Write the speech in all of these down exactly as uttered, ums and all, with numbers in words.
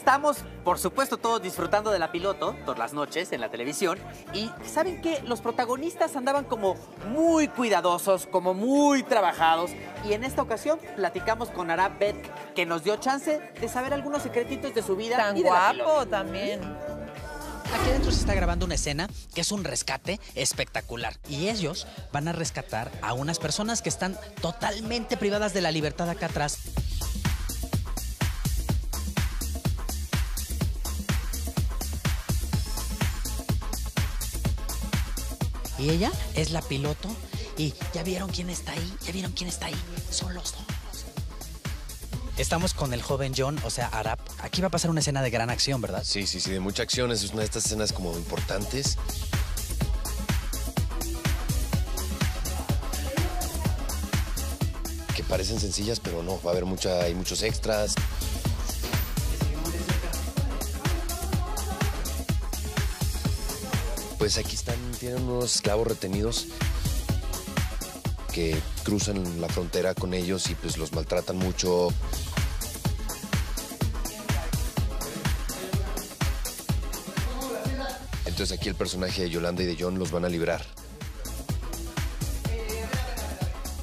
Estamos, por supuesto, todos disfrutando de La Piloto por las noches en la televisión y ¿saben qué? Los protagonistas andaban como muy cuidadosos, como muy trabajados y en esta ocasión platicamos con Arap Bethke, que nos dio chance de saber algunos secretitos de su vida. Tan y de guapo La Piloto también. Aquí adentro se está grabando una escena que es un rescate espectacular. Y ellos van a rescatar a unas personas que están totalmente privadas de la libertad acá atrás. Y ella es la piloto. Y ya vieron quién está ahí, ya vieron quién está ahí. Son los dos. Estamos con el joven John, o sea, Arap. Aquí va a pasar una escena de gran acción, ¿verdad? Sí, sí, sí, de mucha acción. Es una de estas escenas como importantes. Que parecen sencillas, pero no. Va a haber mucha, hay muchos extras. Pues aquí están, tienen unos esclavos retenidos que cruzan la frontera con ellos y pues los maltratan mucho. Entonces aquí el personaje de Yolanda y de John los van a librar.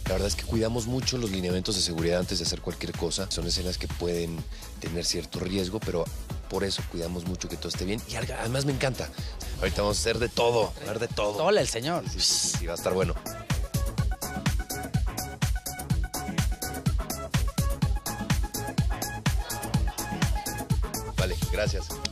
La verdad es que cuidamos mucho los lineamientos de seguridad antes de hacer cualquier cosa. Son escenas que pueden tener cierto riesgo, pero por eso cuidamos mucho que todo esté bien. Y además me encanta. Ahorita vamos a hacer de todo, a ver de todo. Hola, el señor. Sí, sí, sí, sí, va a estar bueno. Vale, gracias.